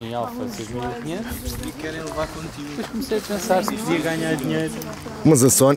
Em Alfa 6.500 e querem levar contigo. Depois comecei a pensar se podia ganhar dinheiro. Mas a Sony